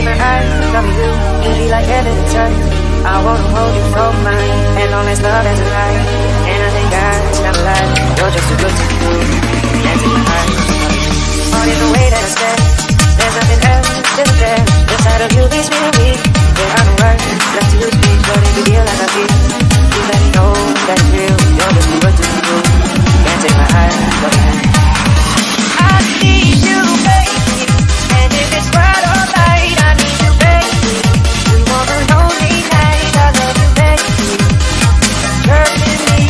in my eyes, loving you, easy like heaven to touch. I wanna hold you for mine, and all this love is a lie. And I think God's not a lie, you're just too good to be true. That's in my eyes, all in the way that I stand, there's nothing else to defend. The sight of you leaves me weak, there are no words left to speak, but if you feel like I feel, you let me know that it's real. You're just too good to be true. Can't take my eyes off you. I need you, baby, and if it's right or light, I need you, baby. We want a lonely night. I love you, baby. Turn to me.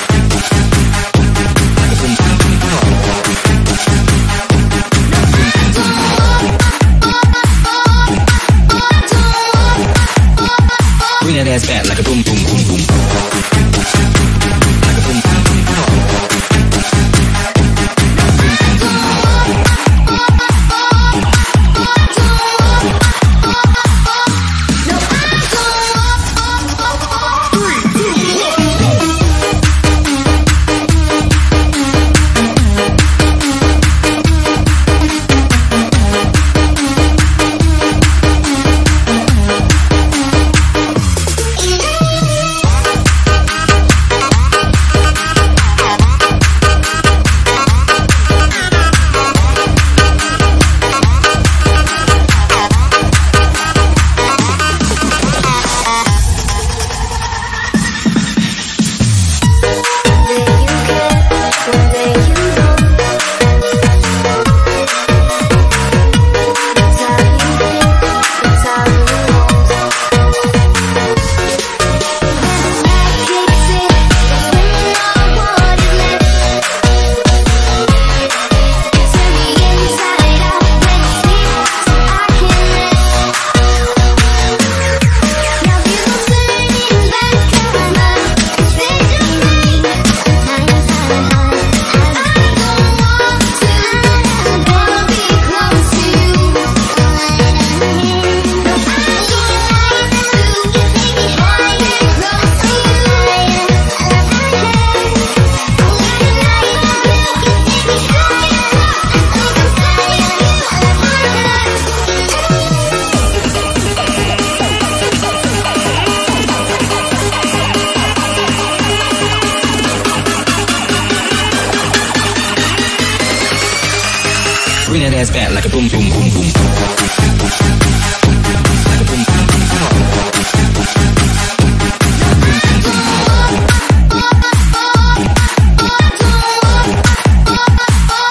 a boom, boom, boom, boom. Bring that ass back like a boom, boom, boom, boom. Like a boom, boom, boom, boom.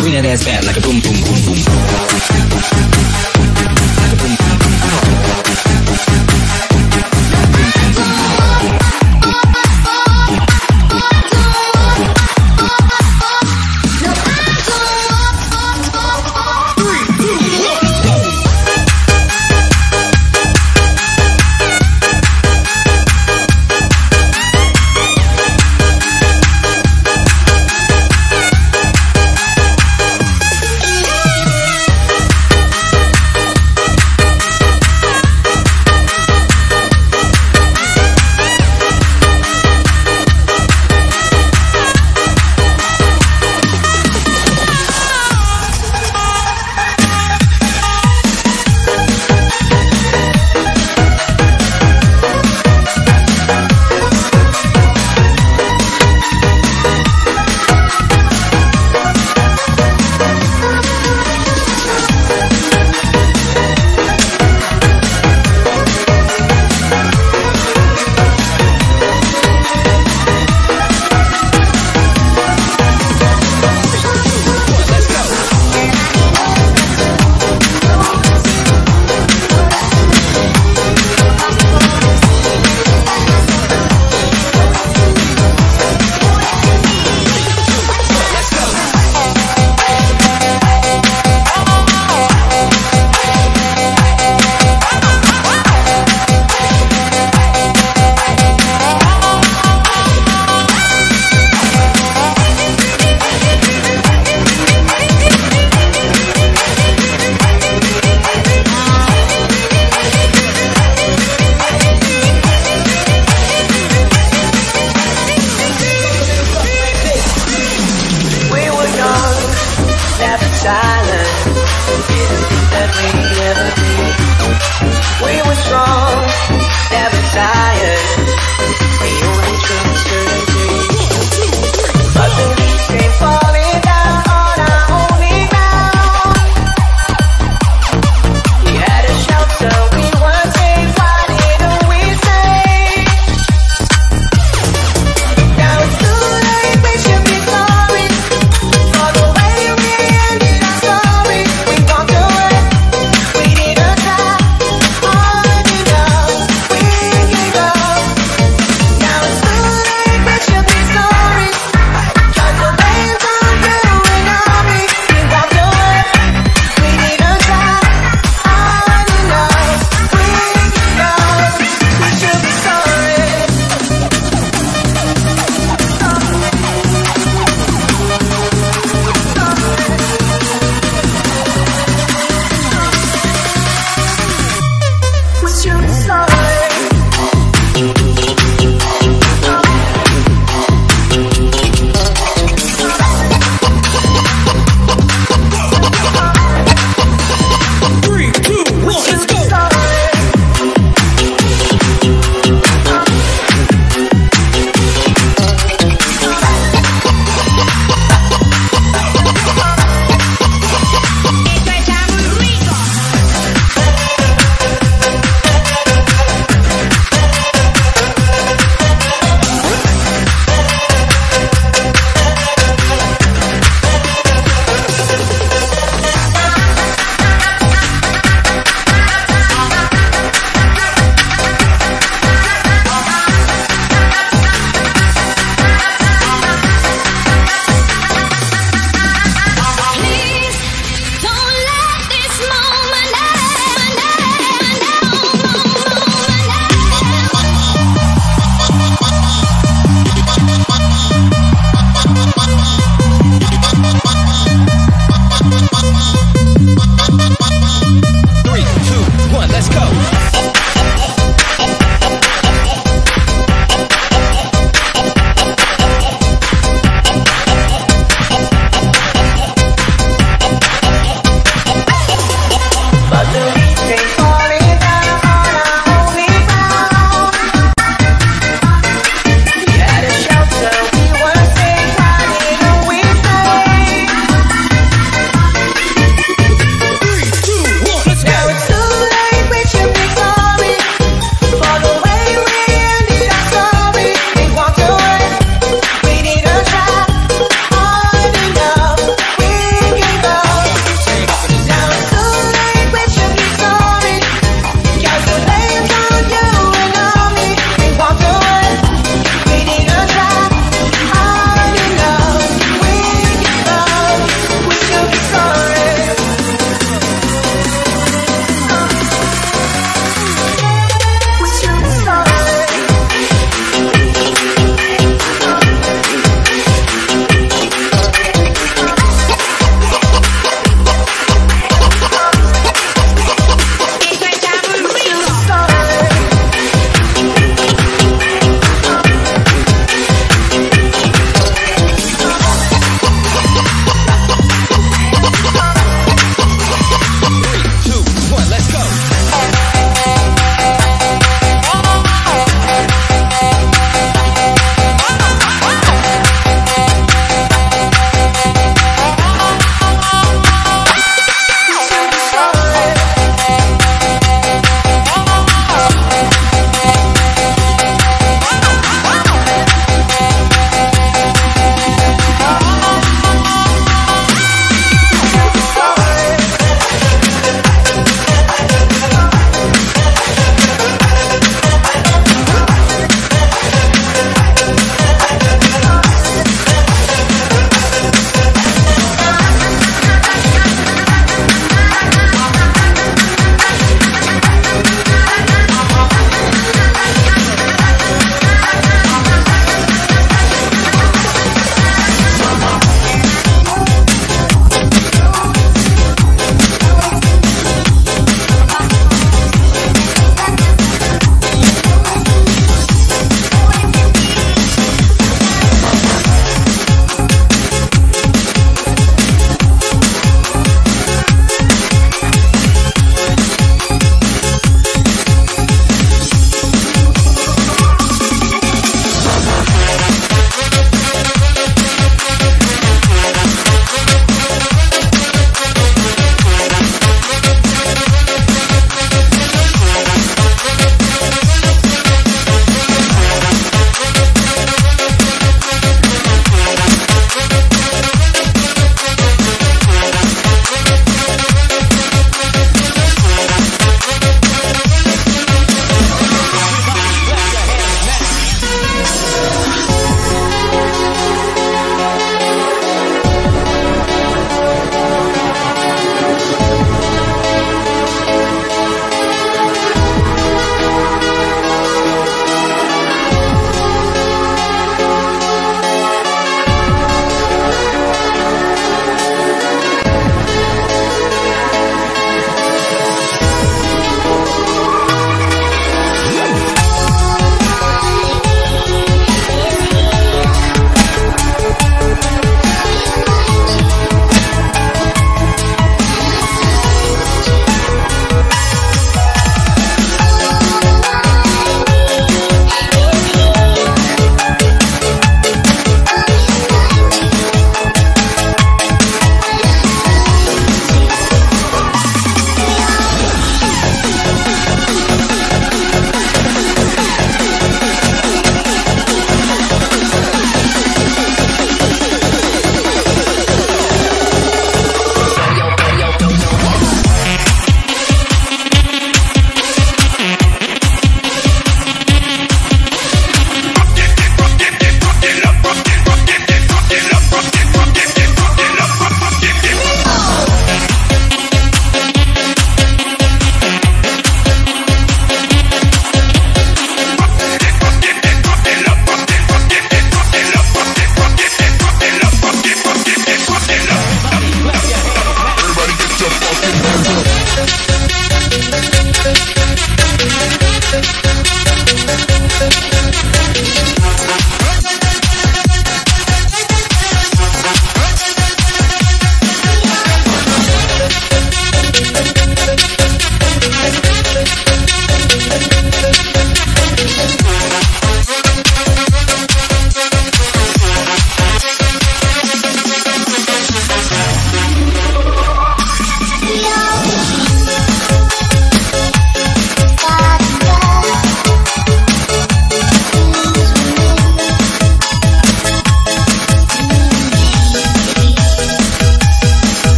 Bring that ass back like a boom, boom, boom, boom. Like a boom, boom, boom, boom. Bring that ass back like a boom, boom, boom, boom. Like a boom, boom, boom, boom.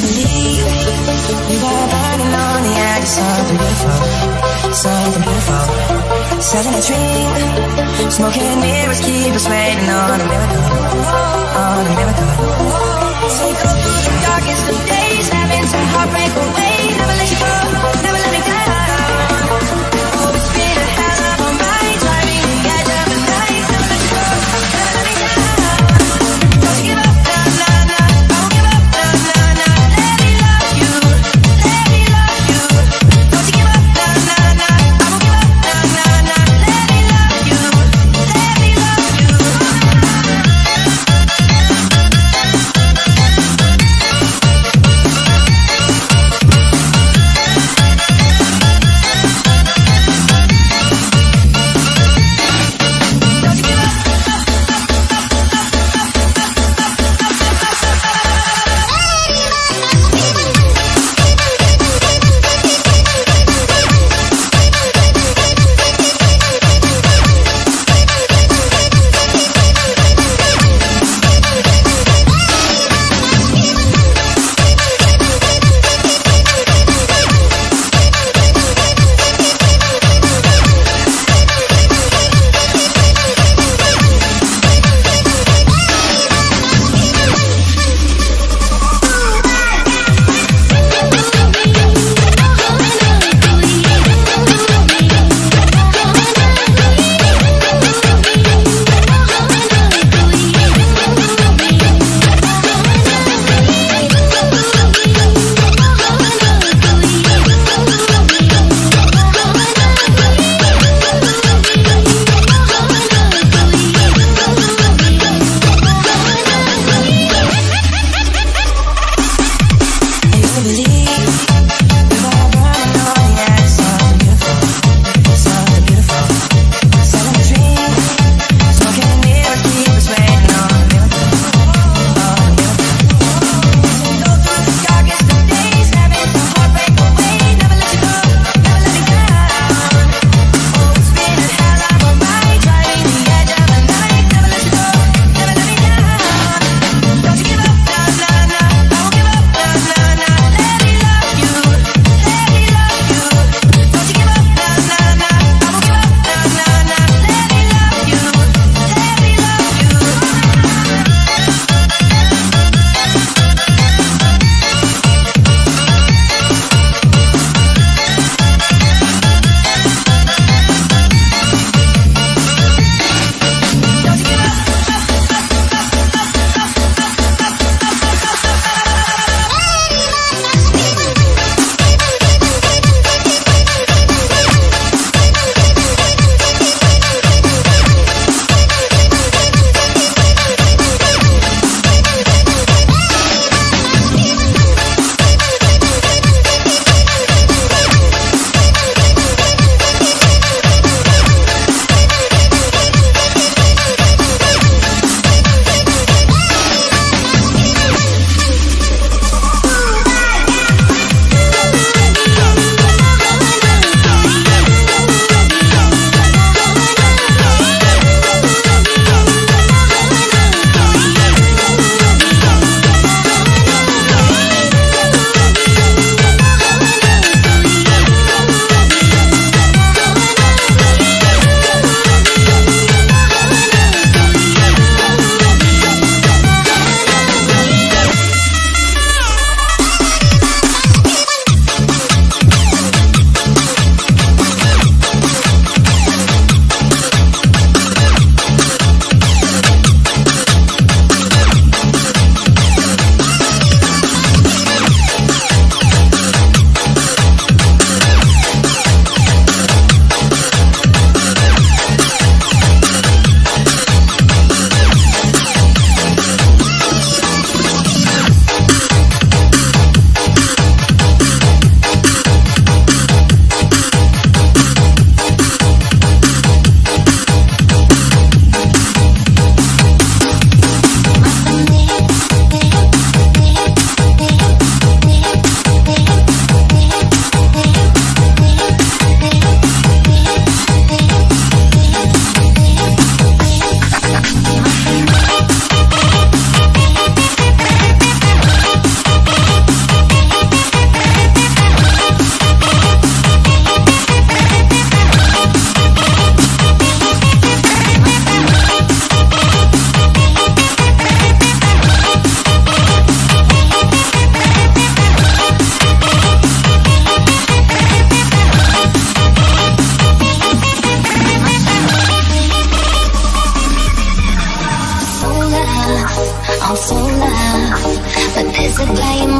believe we were burning on the edge. Something beautiful, something beautiful. Selling a dream, smoking mirrors keep us waiting on a miracle, on a miracle. Take a look through darkest of days, having some heartbreak away. Never let you go, never let me down. You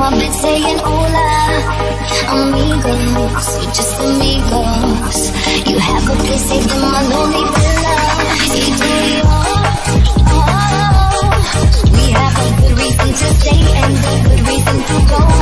I've been saying hola, amigos, we're just amigos. You have a place safe in my lonely villa. We have a good reason to stay and a good reason to go.